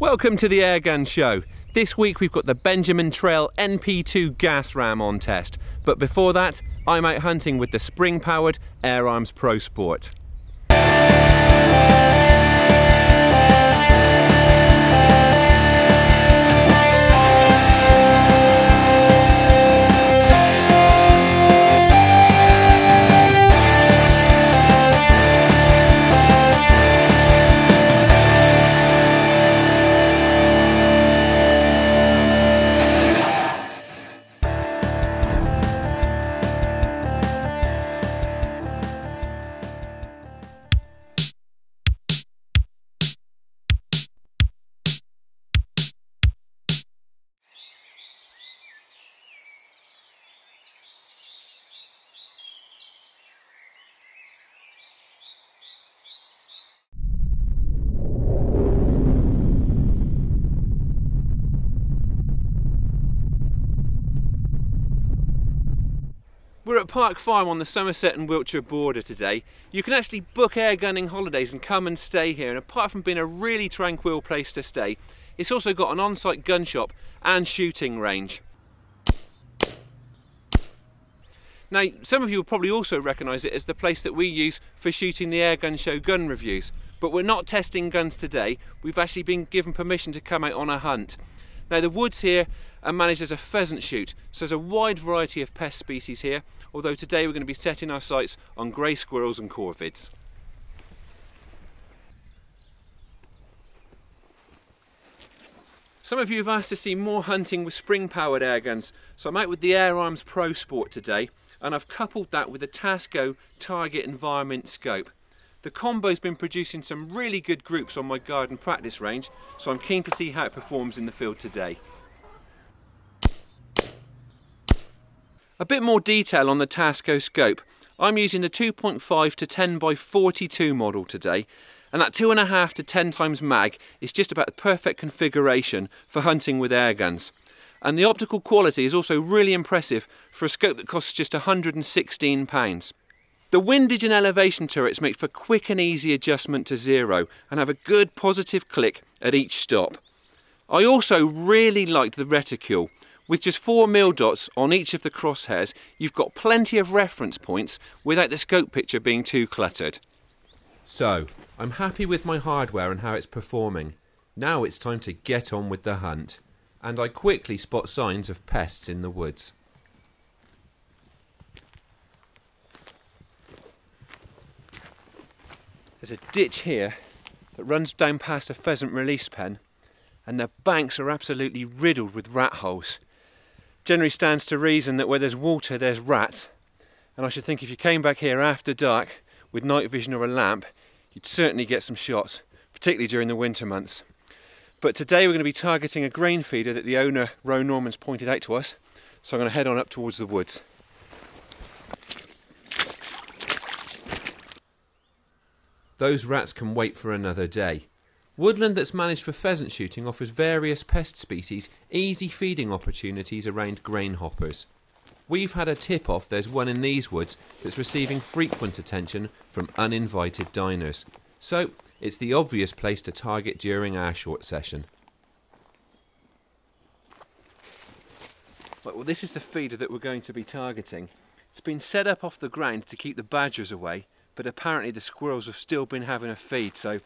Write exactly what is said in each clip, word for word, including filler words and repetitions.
Welcome to the Airgun Show. This week we've got the Benjamin Trail N P two gas ram on test, but before that I'm out hunting with the spring-powered Air Arms Pro Sport. We're at Park Farm on the Somerset and Wiltshire border today. You can actually book airgunning holidays and come and stay here, and apart from being a really tranquil place to stay, it's also got an on-site gun shop and shooting range. Now, some of you will probably also recognise it as the place that we use for shooting the Airgun Show gun reviews, but we're not testing guns today. We've actually been given permission to come out on a hunt. Now, the woods here are managed as a pheasant shoot, so there's a wide variety of pest species here, although today we're going to be setting our sights on grey squirrels and corvids. Some of you have asked to see more hunting with spring-powered airguns, so I'm out with the Air Arms Pro Sport today, and I've coupled that with the Tasco Target Environment Scope. The combo's been producing some really good groups on my garden practice range, so I'm keen to see how it performs in the field today. A bit more detail on the Tasco scope. I'm using the two point five to ten by forty-two model today, and that two point five to ten times mag is just about the perfect configuration for hunting with airguns. And the optical quality is also really impressive for a scope that costs just one hundred and sixteen pounds. The windage and elevation turrets make for quick and easy adjustment to zero and have a good positive click at each stop. I also really liked the reticule. With just four mil dots on each of the crosshairs, you've got plenty of reference points without the scope picture being too cluttered. So, I'm happy with my hardware and how it's performing. Now it's time to get on with the hunt. And I quickly spot signs of pests in the woods. There's a ditch here that runs down past a pheasant release pen, and the banks are absolutely riddled with rat holes. Generally stands to reason that where there's water there's rats, and I should think if you came back here after dark with night vision or a lamp, you'd certainly get some shots, particularly during the winter months. But today we're going to be targeting a grain feeder that the owner, Roe Norman's, pointed out to us, so I'm going to head on up towards the woods. Those rats can wait for another day. Woodland that's managed for pheasant shooting offers various pest species easy feeding opportunities around grain hoppers. We've had a tip-off there's one in these woods that's receiving frequent attention from uninvited diners, so it's the obvious place to target during our short session. Well, this is the feeder that we're going to be targeting. It's been set up off the ground to keep the badgers away, but apparently the squirrels have still been having a feed, so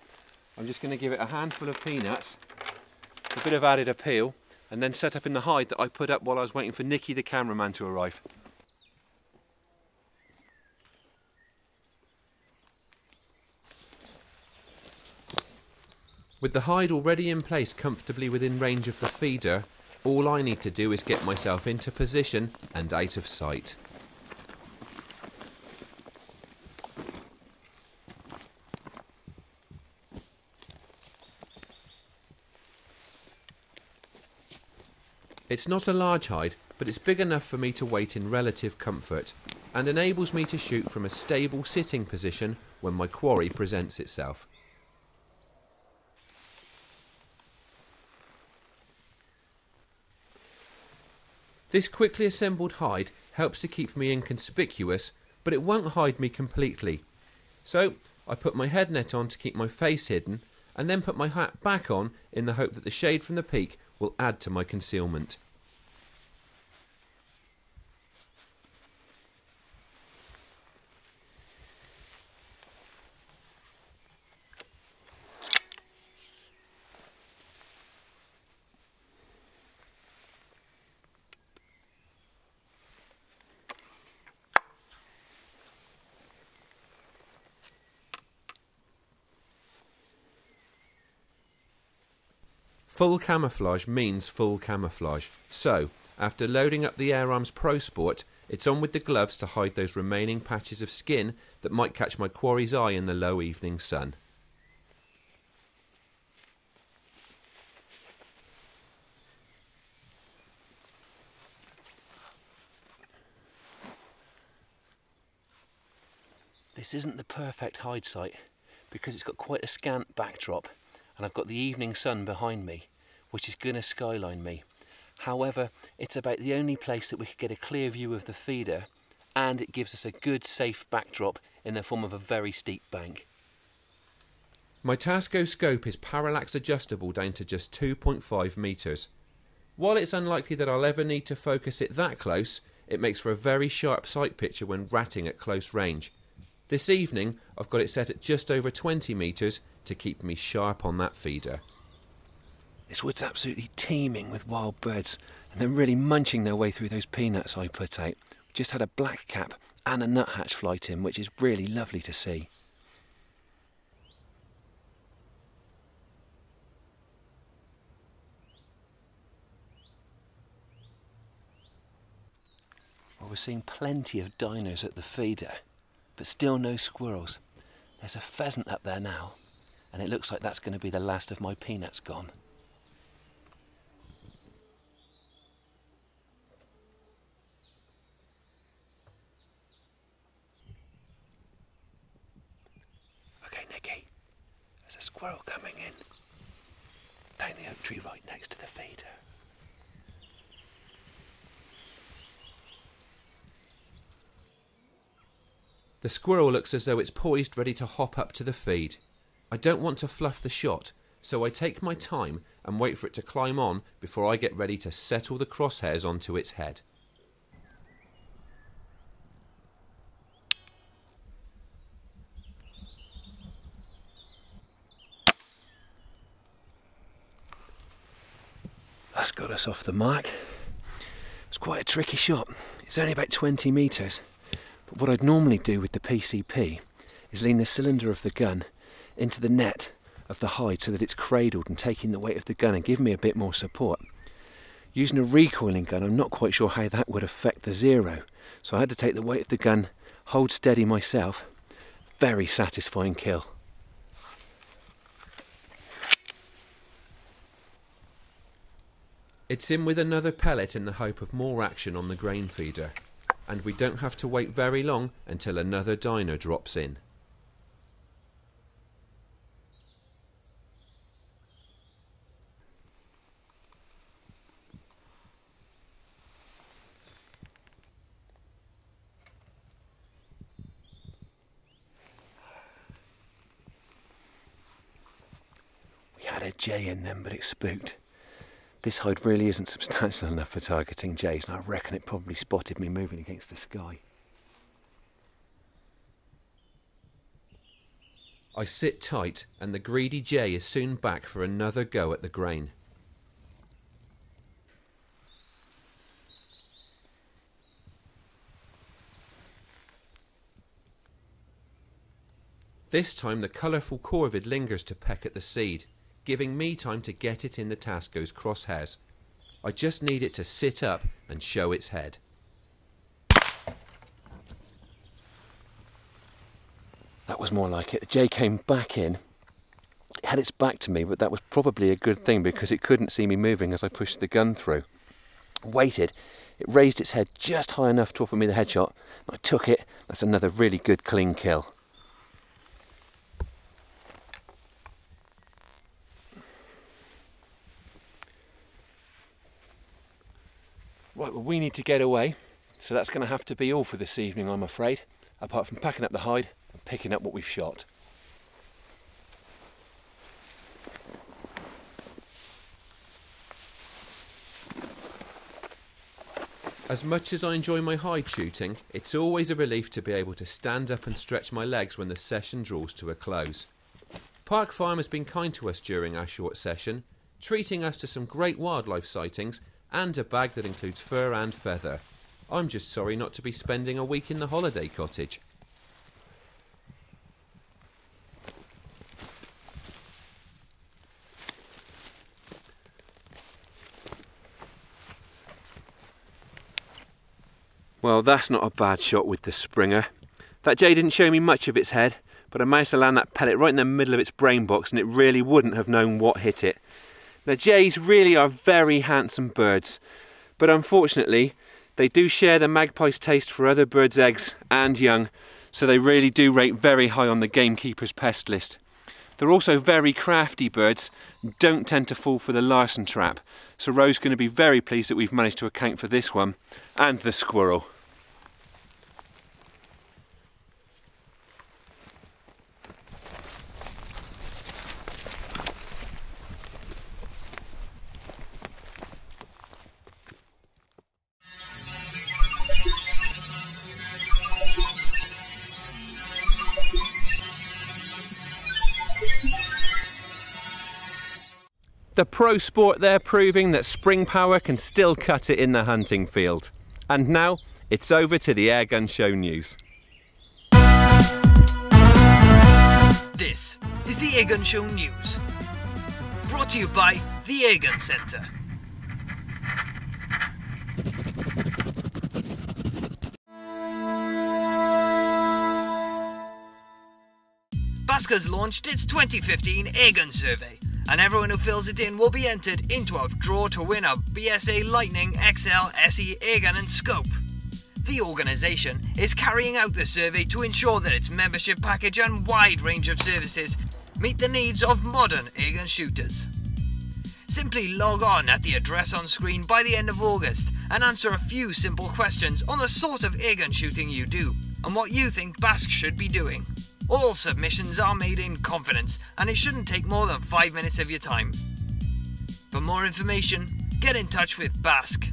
I'm just going to give it a handful of peanuts, a bit of added appeal, and then set up in the hide that I put up while I was waiting for Nikki the cameraman to arrive. With the hide already in place comfortably within range of the feeder, all I need to do is get myself into position and out of sight. It's not a large hide, but it's big enough for me to wait in relative comfort, and enables me to shoot from a stable sitting position when my quarry presents itself. This quickly assembled hide helps to keep me inconspicuous, but it won't hide me completely. So I put my head net on to keep my face hidden, and then put my hat back on in the hope that the shade from the peak will add to my concealment. Full camouflage means full camouflage, so after loading up the Air Arms Pro Sport, it's on with the gloves to hide those remaining patches of skin that might catch my quarry's eye in the low evening sun. This isn't the perfect hide site because it's got quite a scant backdrop. And I've got the evening sun behind me, which is going to skyline me. However, it's about the only place that we could get a clear view of the feeder, and it gives us a good safe backdrop in the form of a very steep bank. My Tasco scope is parallax adjustable down to just two point five metres. While it's unlikely that I'll ever need to focus it that close, it makes for a very sharp sight picture when ratting at close range. This evening, I've got it set at just over twenty metres to keep me sharp on that feeder. This wood's absolutely teeming with wild birds, and they're really munching their way through those peanuts I put out. We just had a blackcap and a nuthatch flight in, which is really lovely to see. Well, we're seeing plenty of diners at the feeder, but still no squirrels. There's a pheasant up there now, and it looks like that's going to be the last of my peanuts gone. Okay, Nikki, there's a squirrel coming in down the oak tree right next to the feeder. The squirrel looks as though it's poised, ready to hop up to the feed. I don't want to fluff the shot, so I take my time and wait for it to climb on before I get ready to settle the crosshairs onto its head. That's got us off the mark. It's quite a tricky shot. It's only about twenty metres. What I'd normally do with the P C P is lean the cylinder of the gun into the net of the hide so that it's cradled and taking the weight of the gun and giving me a bit more support. Using a recoiling gun, I'm not quite sure how that would affect the zero, so I had to take the weight of the gun, hold steady myself. Very satisfying kill. It's in with another pellet in the hope of more action on the grain feeder. And we don't have to wait very long until another diner drops in. We had a jay in them, but it spooked. This hide really isn't substantial enough for targeting jays, and I reckon it probably spotted me moving against the sky. I sit tight, and the greedy jay is soon back for another go at the grain. This time the colourful corvid lingers to peck at the seed, giving me time to get it in the Tasco's crosshairs. I just need it to sit up and show its head. That was more like it. The jay came back in. It had its back to me, but that was probably a good thing because it couldn't see me moving as I pushed the gun through. I waited. It raised its head just high enough to offer me the headshot. I took it. That's another really good clean kill. Right, well, we need to get away, so that's going to have to be all for this evening, I'm afraid, apart from packing up the hide and picking up what we've shot. As much as I enjoy my hide shooting, it's always a relief to be able to stand up and stretch my legs when the session draws to a close. Park Farm has been kind to us during our short session, treating us to some great wildlife sightings and a bag that includes fur and feather. I'm just sorry not to be spending a week in the holiday cottage. Well, that's not a bad shot with the Springer. That jay didn't show me much of its head, but I managed to land that pellet right in the middle of its brain box and it really wouldn't have known what hit it. Now, jays really are very handsome birds, but unfortunately, they do share the magpie's taste for other birds' eggs and young, so they really do rate very high on the gamekeeper's pest list. They're also very crafty birds, don't tend to fall for the Larsen trap, so Roe's going to be very pleased that we've managed to account for this one, and the squirrel. The Pro Sport there proving that spring power can still cut it in the hunting field. And now, it's over to the Airgun Show news. This is the Airgun Show news, brought to you by the Airgun Centre. B A S C has launched its twenty fifteen Airgun Survey, and everyone who fills it in will be entered into a draw to win a B S A Lightning X L S E Airgun and Scope. The organisation is carrying out the survey to ensure that its membership package and wide range of services meet the needs of modern airgun shooters. Simply log on at the address on screen by the end of August and answer a few simple questions on the sort of airgun shooting you do and what you think B A S C should be doing. All submissions are made in confidence and it shouldn't take more than five minutes of your time. For more information, get in touch with B A S C.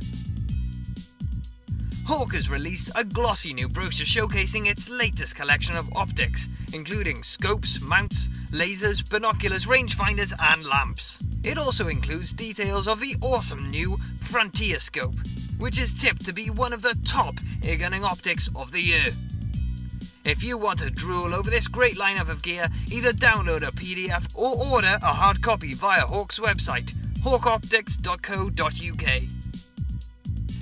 Hawke has released a glossy new brochure showcasing its latest collection of optics, including scopes, mounts, lasers, binoculars, rangefinders and lamps. It also includes details of the awesome new Frontierscope, which is tipped to be one of the top airgunning optics of the year. If you want to drool over this great lineup of gear, either download a P D F or order a hard copy via Hawke's website, hawk optics dot co dot U K.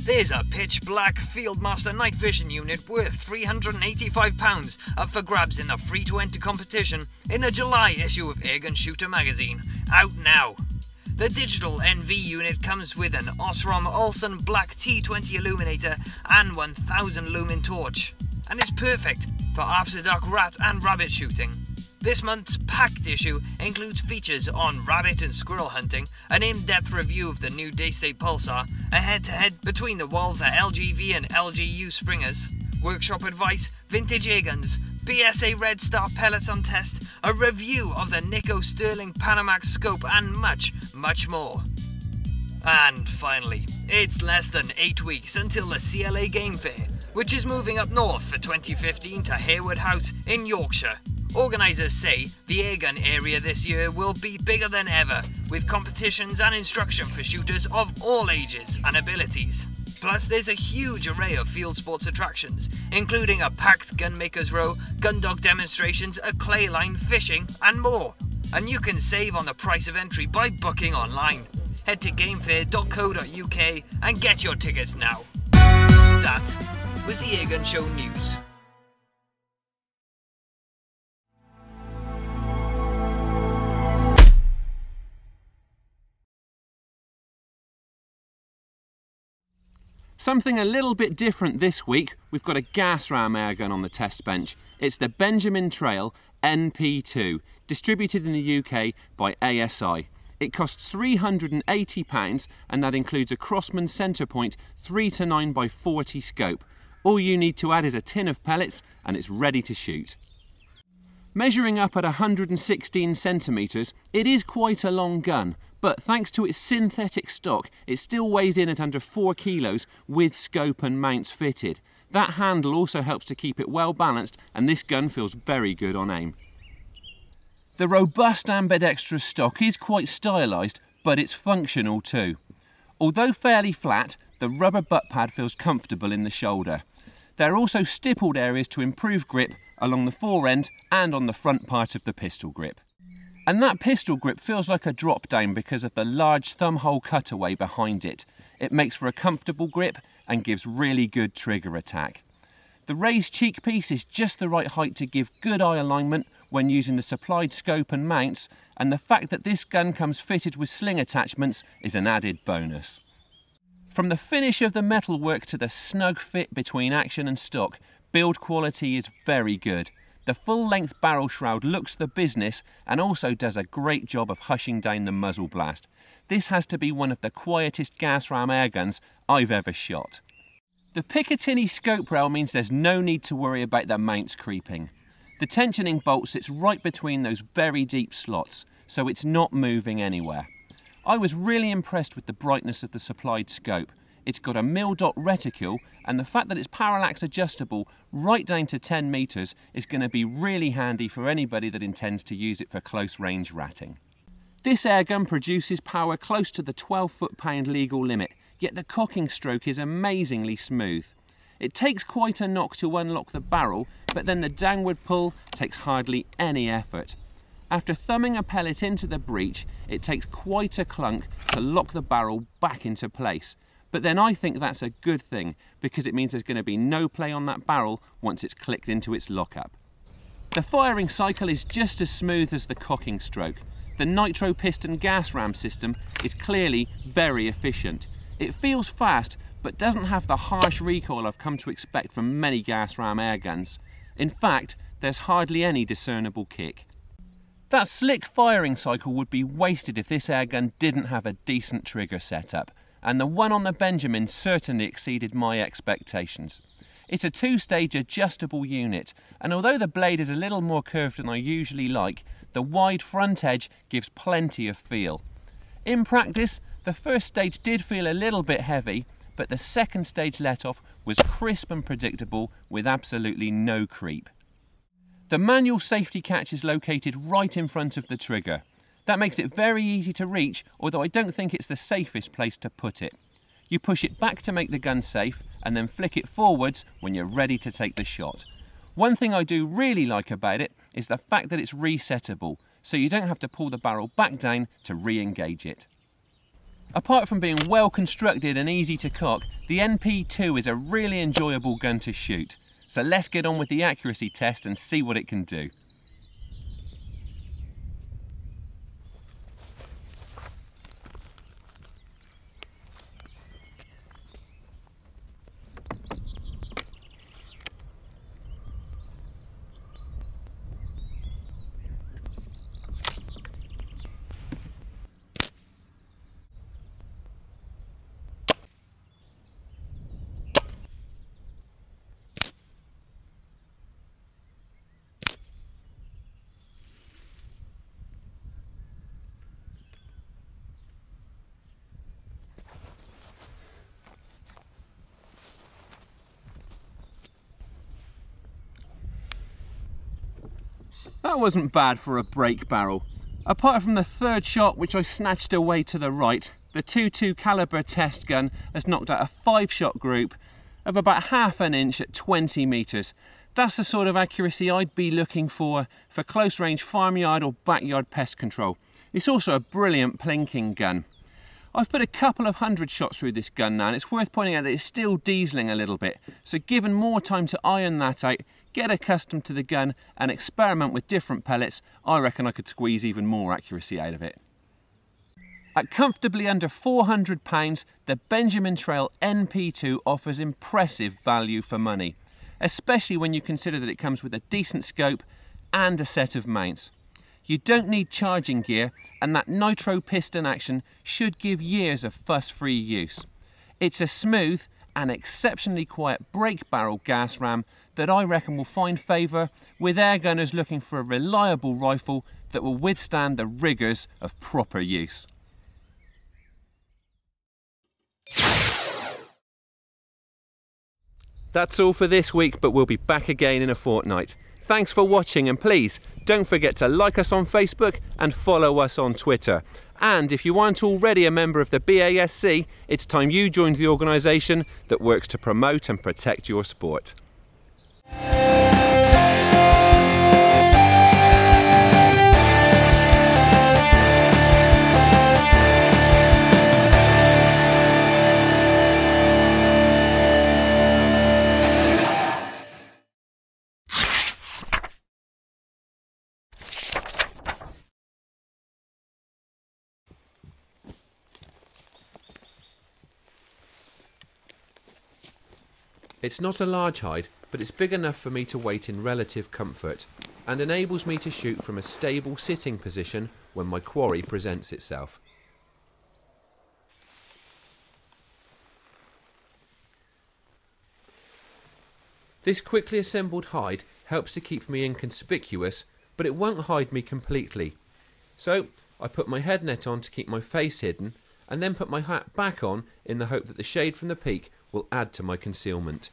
There's a pitch black Fieldmaster Night Vision unit worth three hundred and eighty-five pounds up for grabs in the free to enter competition in the July issue of Airgun Shooter magazine, out now. The digital N V unit comes with an Osram Olson black T twenty illuminator and one thousand lumen torch, and is perfect for after dark rat and rabbit shooting. This month's packed issue includes features on rabbit and squirrel hunting, an in-depth review of the new Daystate Pulsar, a head-to-head between the Walther L G V and L G U Springers, workshop advice, vintage airguns, B S A Red Star pellets on test, a review of the Nikko Sterling Panamax scope and much, much more. And finally, it's less than eight weeks until the C L A game fair, which is moving up north for twenty fifteen to Harewood House in Yorkshire. Organisers say the airgun area this year will be bigger than ever, with competitions and instruction for shooters of all ages and abilities. Plus there's a huge array of field sports attractions, including a packed gunmakers row, gun dog demonstrations, a clay line, fishing and more. And you can save on the price of entry by booking online. Head to gamefair dot co dot U K and get your tickets now. That was the Airgun Show news. Something a little bit different this week, we've got a gas ram airgun on the test bench. It's the Benjamin Trail N P two, distributed in the U K by A S I. It costs three hundred and eighty pounds and that includes a Crossman Centrepoint three to nine by forty scope. All you need to add is a tin of pellets and it's ready to shoot. Measuring up at one hundred sixteen centimetres, it is quite a long gun, but thanks to its synthetic stock, it still weighs in at under four kilos with scope and mounts fitted. That handle also helps to keep it well balanced, and this gun feels very good on aim. The robust ambidextrous stock is quite stylised, but it's functional too. Although fairly flat, the rubber butt pad feels comfortable in the shoulder. There are also stippled areas to improve grip along the fore end and on the front part of the pistol grip. And that pistol grip feels like a drop down because of the large thumb hole cutaway behind it. It makes for a comfortable grip and gives really good trigger attack. The raised cheek piece is just the right height to give good eye alignment when using the supplied scope and mounts, and the fact that this gun comes fitted with sling attachments is an added bonus. From the finish of the metalwork to the snug fit between action and stock, build quality is very good. The full-length barrel shroud looks the business and also does a great job of hushing down the muzzle blast. This has to be one of the quietest gas ram airguns I've ever shot. The Picatinny scope rail means there's no need to worry about the mounts creeping. The tensioning bolt sits right between those very deep slots, so it's not moving anywhere. I was really impressed with the brightness of the supplied scope. It's got a mil dot reticule, and the fact that it's parallax adjustable right down to ten metres is going to be really handy for anybody that intends to use it for close range ratting. This airgun produces power close to the twelve foot pound legal limit, yet the cocking stroke is amazingly smooth. It takes quite a knock to unlock the barrel, but then the downward pull takes hardly any effort. After thumbing a pellet into the breech, it takes quite a clunk to lock the barrel back into place. But then I think that's a good thing, because it means there's going to be no play on that barrel once it's clicked into its lockup. The firing cycle is just as smooth as the cocking stroke. The nitro piston gas ram system is clearly very efficient. It feels fast, but doesn't have the harsh recoil I've come to expect from many gas ram airguns. In fact, there's hardly any discernible kick. That slick firing cycle would be wasted if this airgun didn't have a decent trigger setup, and the one on the Benjamin certainly exceeded my expectations. It's a two-stage adjustable unit, and although the blade is a little more curved than I usually like, the wide front edge gives plenty of feel. In practice, the first stage did feel a little bit heavy, but the second stage let-off was crisp and predictable with absolutely no creep. The manual safety catch is located right in front of the trigger. That makes it very easy to reach, although I don't think it's the safest place to put it. You push it back to make the gun safe, and then flick it forwards when you're ready to take the shot. One thing I do really like about it is the fact that it's resettable, so you don't have to pull the barrel back down to re-engage it. Apart from being well constructed and easy to cock, the N P two is a really enjoyable gun to shoot. So let's get on with the accuracy test and see what it can do. That wasn't bad for a break barrel. Apart from the third shot, which I snatched away to the right, the two two caliber test gun has knocked out a five shot group of about half an inch at twenty metres. That's the sort of accuracy I'd be looking for for close range farmyard or backyard pest control. It's also a brilliant plinking gun. I've put a couple of hundred shots through this gun now, and it's worth pointing out that it's still dieseling a little bit, so given more time to iron that out, get accustomed to the gun and experiment with different pellets, I reckon I could squeeze even more accuracy out of it. At comfortably under four hundred pounds, the Benjamin Trail N P two offers impressive value for money, especially when you consider that it comes with a decent scope and a set of mounts. You don't need charging gear, and that nitro piston action should give years of fuss-free use. It's a smooth an exceptionally quiet brake barrel gas ram that I reckon will find favour with air gunners looking for a reliable rifle that will withstand the rigours of proper use. That's all for this week, but we'll be back again in a fortnight. Thanks for watching, and please don't forget to like us on Facebook and follow us on Twitter. And if you aren't already a member of the B A S C, it's time you joined the organisation that works to promote and protect your sport. It's not a large hide, but it's big enough for me to wait in relative comfort and enables me to shoot from a stable sitting position when my quarry presents itself. This quickly assembled hide helps to keep me inconspicuous, but it won't hide me completely. So I put my head net on to keep my face hidden and then put my hat back on in the hope that the shade from the peak will add to my concealment.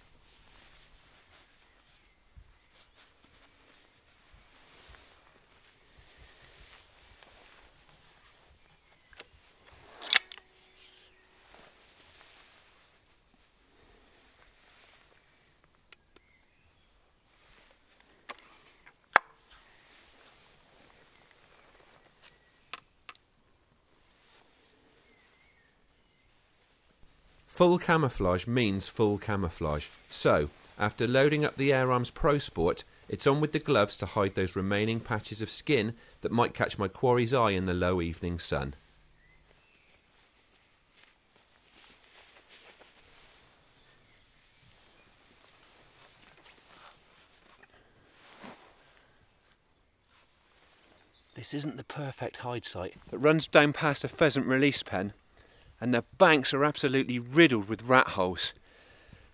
Full camouflage means full camouflage, so after loading up the Air Arms Pro Sport, it's on with the gloves to hide those remaining patches of skin that might catch my quarry's eye in the low evening sun. This isn't the perfect hide site. It runs down past a pheasant release pen, and the banks are absolutely riddled with rat holes.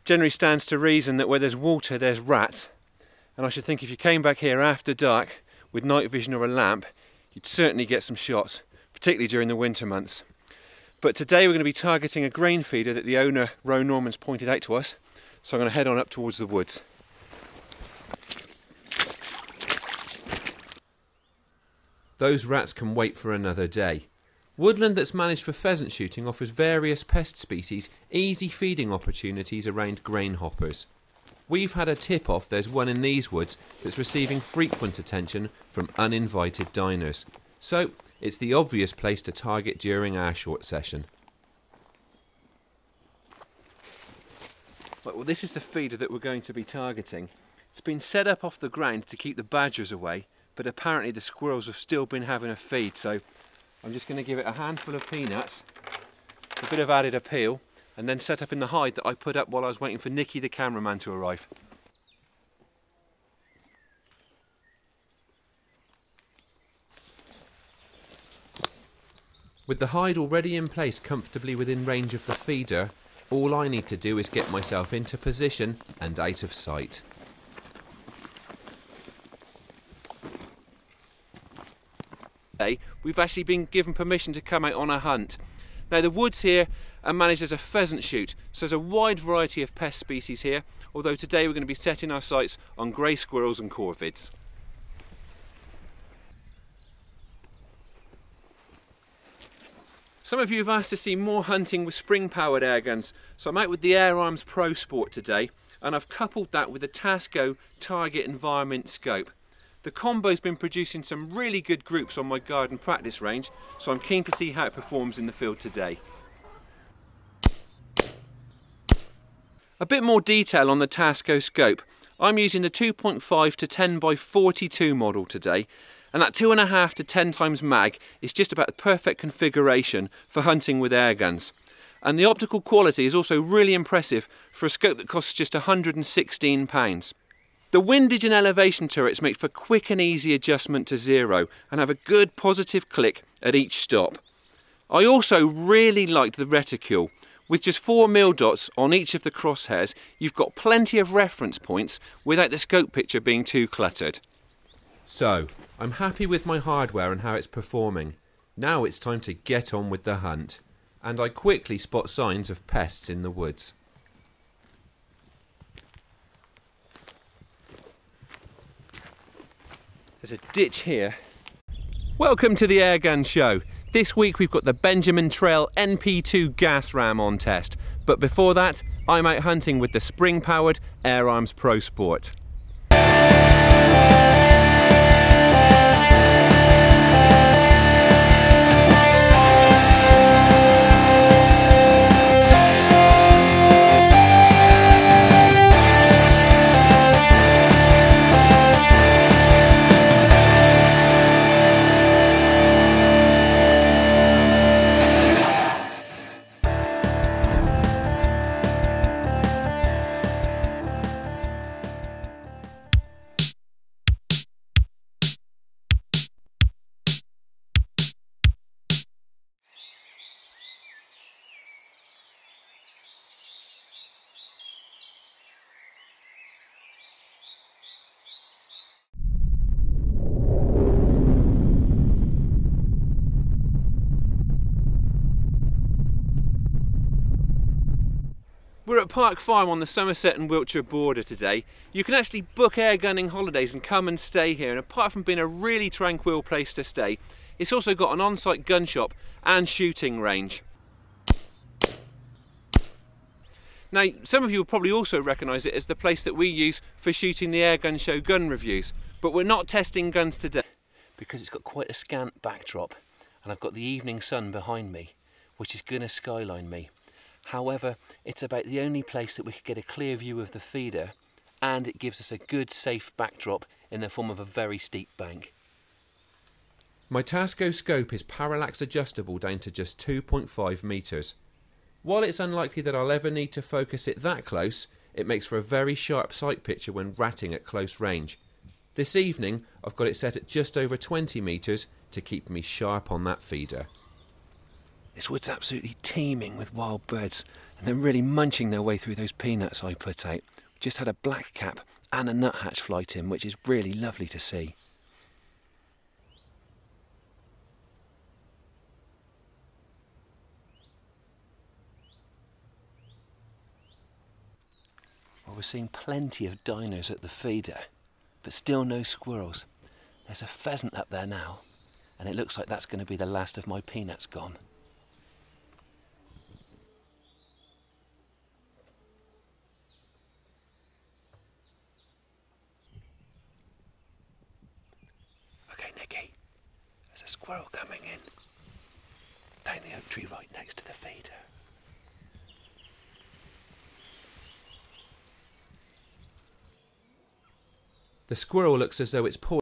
Generally stands to reason that where there's water there's rats, and I should think if you came back here after dark with night vision or a lamp, you'd certainly get some shots, particularly during the winter months. But today we're going to be targeting a grain feeder that the owner, Roe Norman's, pointed out to us, so I'm going to head on up towards the woods. Those rats can wait for another day. Woodland that's managed for pheasant shooting offers various pest species easy feeding opportunities around grain hoppers. We've had a tip-off there's one in these woods that's receiving frequent attention from uninvited diners, so it's the obvious place to target during our short session. Well, this is the feeder that we're going to be targeting. It's been set up off the ground to keep the badgers away, but apparently the squirrels have still been having a feed, so I'm just going to give it a handful of peanuts, a bit of added appeal, and then set up in the hide that I put up while I was waiting for Nikki the cameraman to arrive. With the hide already in place comfortably within range of the feeder, all I need to do is get myself into position and out of sight. We've actually been given permission to come out on a hunt. Now the woods here are managed as a pheasant shoot, so there's a wide variety of pest species here, although today we're going to be setting our sights on grey squirrels and corvids. Some of you have asked to see more hunting with spring-powered air guns, so I'm out with the Air Arms Pro Sport today, and I've coupled that with the Tasco Target Environment Scope. The combo's been producing some really good groups on my garden practice range, so I'm keen to see how it performs in the field today. A bit more detail on the Tasco scope. I'm using the two point five to ten by forty-two model today, and that two point five to ten times mag is just about the perfect configuration for hunting with air guns. And the optical quality is also really impressive for a scope that costs just one hundred and sixteen pounds. The windage and elevation turrets make for quick and easy adjustment to zero and have a good positive click at each stop. I also really liked the reticule, With just four mil dots on each of the crosshairs, you've got plenty of reference points without the scope picture being too cluttered. So, I'm happy with my hardware and how it's performing. Now it's time to get on with the hunt. And I quickly spot signs of pests in the woods. There's a ditch here. Welcome to the Airgun Show. This week we've got the Benjamin Trail N P two gas ram on test, but before that I'm out hunting with the spring-powered Air Arms Pro Sport. We're at Park Farm on the Somerset and Wiltshire border today. You can actually book airgunning holidays and come and stay here, and apart from being a really tranquil place to stay, it's also got an on-site gun shop and shooting range. Now, some of you will probably also recognise it as the place that we use for shooting the Airgun Show gun reviews, but we're not testing guns today because it's got quite a scant backdrop and I've got the evening sun behind me, which is going to skyline me. However, it's about the only place that we could get a clear view of the feeder, and it gives us a good safe backdrop in the form of a very steep bank. My Tasco scope is parallax adjustable down to just two point five metres. While it's unlikely that I'll ever need to focus it that close, it makes for a very sharp sight picture when ratting at close range. This evening I've got it set at just over twenty metres to keep me sharp on that feeder. This wood's absolutely teeming with wild birds, and they're really munching their way through those peanuts I put out. We just had a blackcap and a nuthatch flight in, which is really lovely to see. Well, we're seeing plenty of diners at the feeder, but still no squirrels. There's a pheasant up there now, and it looks like that's going to be the last of my peanuts gone. Nikki, there's a squirrel coming in, down the oak tree right next to the feeder. The squirrel looks as though it's poised